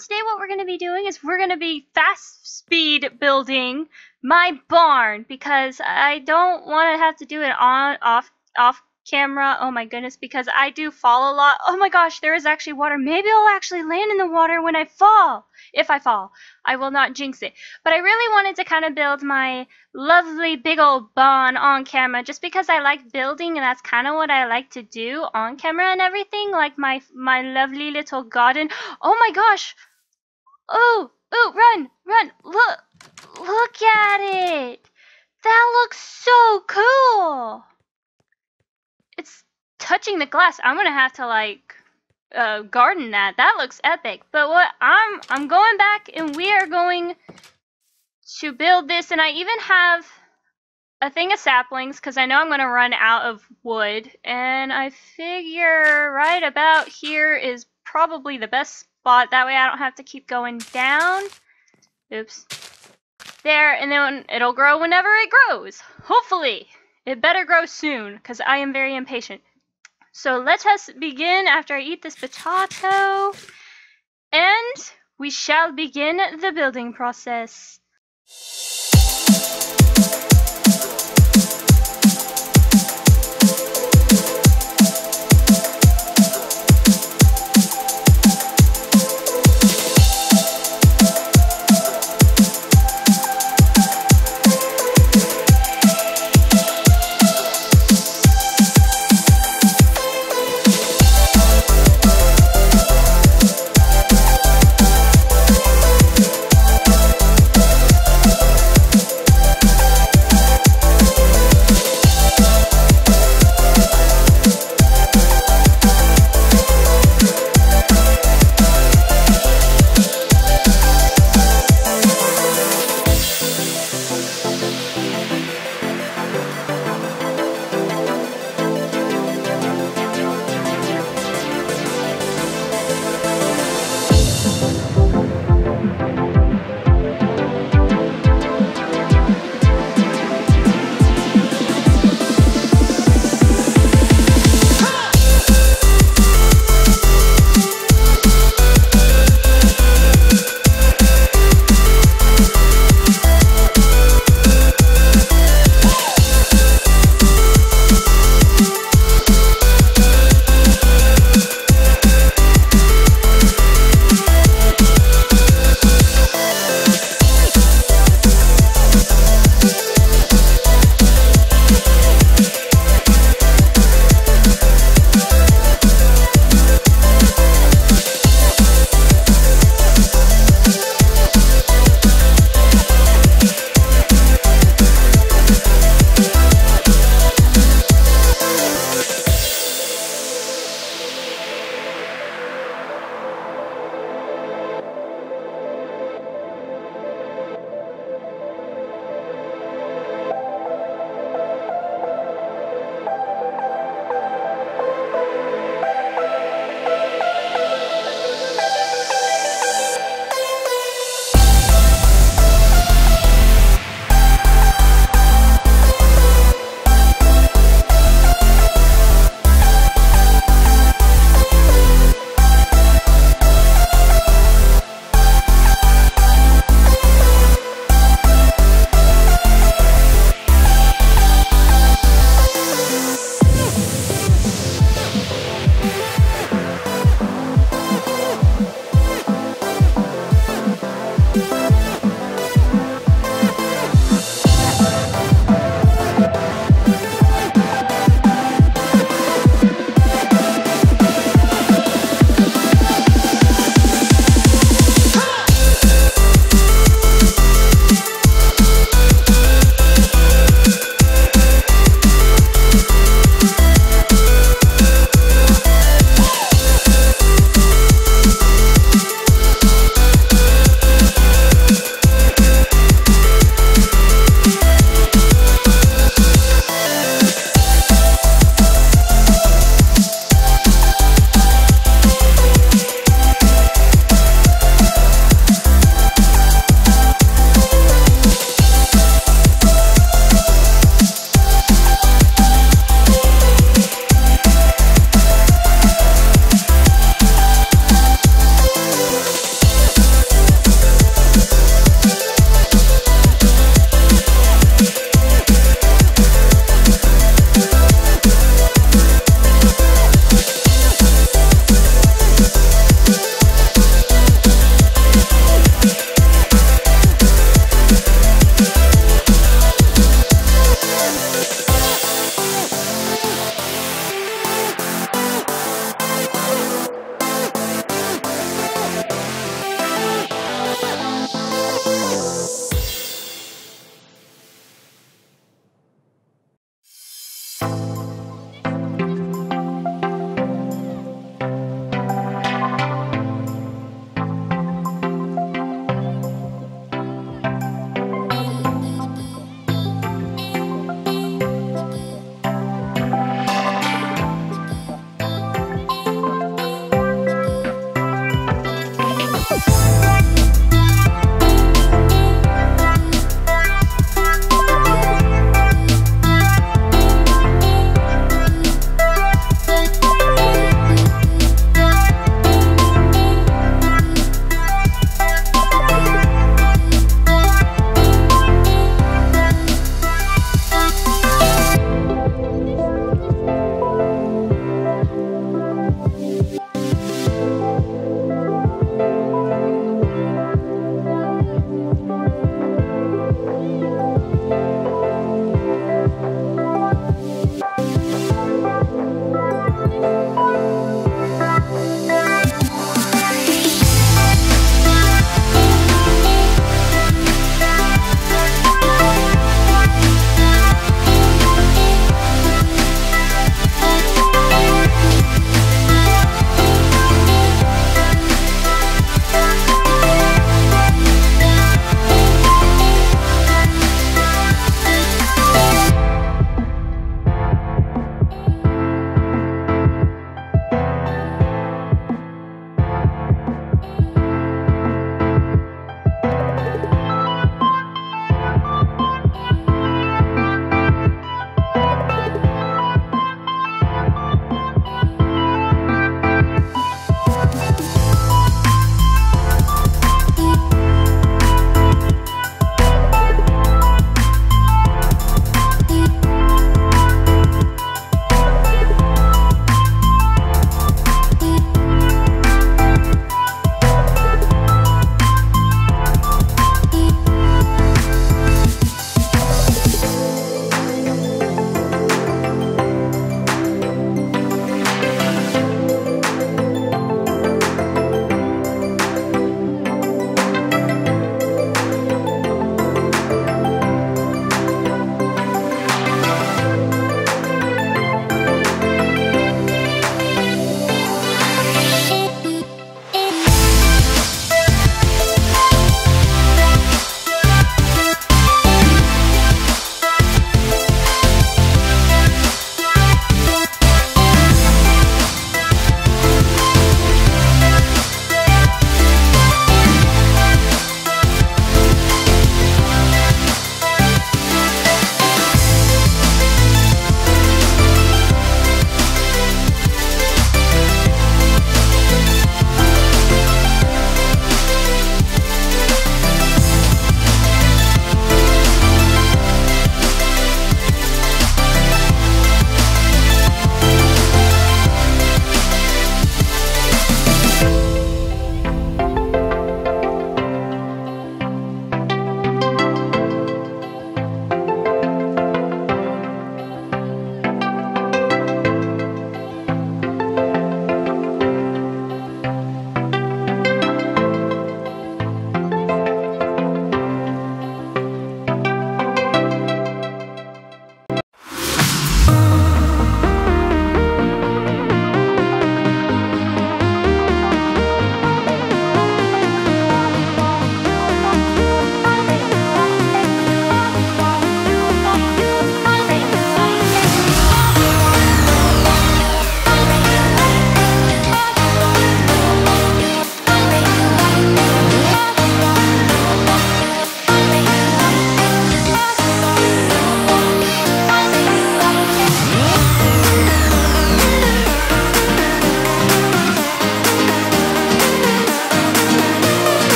today what we're going to be doing is we're going to be fast speed building my barn because I don't want to have to do it on off camera. Oh my goodness, because I do fall a lot. Oh my gosh, there is actually water. Maybe I'll actually land in the water when I fall. If I fall, I will not jinx it. But I really wanted to kind of build my lovely big old barn on camera just because I like building, and that's kind of what I like to do on camera and everything, like my lovely little garden. Oh my gosh. Oh, run. Look at it. That looks so cool. It's touching the glass. I'm gonna have to like garden that. That looks epic. But what I'm going back and we are going to build this, and I even have a thing of saplings because I know I'm gonna run out of wood, and I figure right about here is probably the best spot. That way I don't have to keep going down. Oops. There, and then it'll grow whenever it grows. Hopefully. It better grow soon, because I am very impatient. So let us begin after I eat this potato, and we shall begin the building process.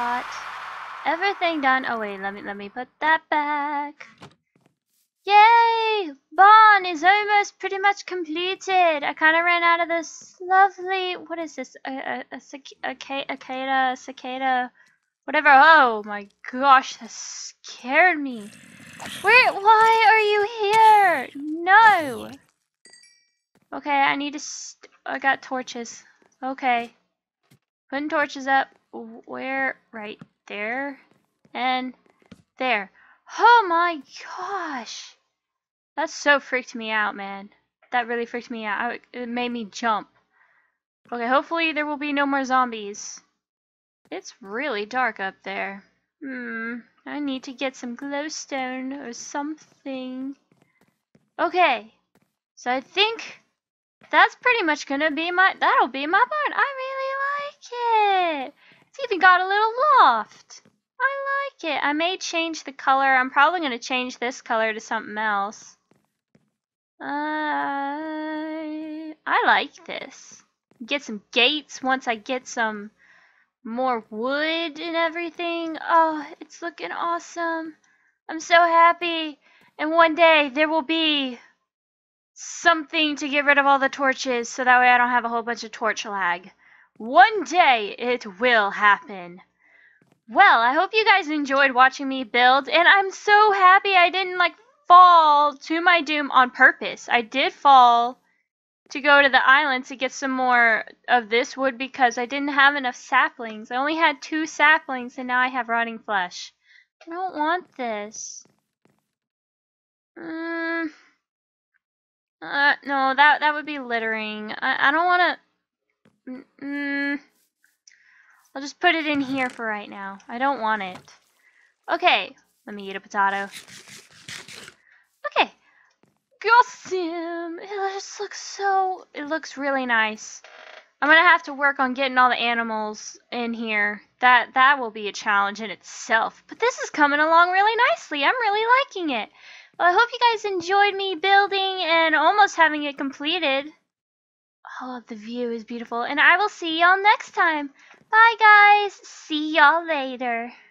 got everything done. Oh wait, let me put that back. Yay! Barn is almost pretty much completed. I kind of ran out of this lovely, what is this? A cicada, whatever. Oh my gosh, that scared me. Why are you here? No. Okay, I need to. I got torches. Okay, putting torches up. Where? Right there, and there. Oh my gosh, that so freaked me out, man. That really freaked me out. It made me jump. Okay, hopefully there will be no more zombies. It's really dark up there. I need to get some glowstone or something. Okay, so I think that's pretty much gonna be that'll be my barn. I really like it. It's even got a little loft. I like it. I may change the color. I'm probably going to change this color to something else. I like this. Get some gates once I get some more wood and everything. Oh, it's looking awesome. I'm so happy. And one day there will be something to get rid of all the torches so that way I don't have a whole bunch of torch lag. One day it will happen. Well, I hope you guys enjoyed watching me build, and I'm so happy I didn't fall to my doom on purpose. I did fall to go to the island to get some more of this wood because I didn't have enough saplings. I only had 2 saplings and now I have rotting flesh. I don't want this. No, that would be littering. I don't want to. I'll just put it in here for right now. I don't want it. Okay, let me eat a potato. Okay, awesome. It just looks so. It looks really nice. I'm gonna have to work on getting all the animals in here. That will be a challenge in itself. But this is coming along really nicely. I'm really liking it. Well, I hope you guys enjoyed me building and almost having it completed. Oh, the view is beautiful, and I will see y'all next time. Bye guys, see y'all later.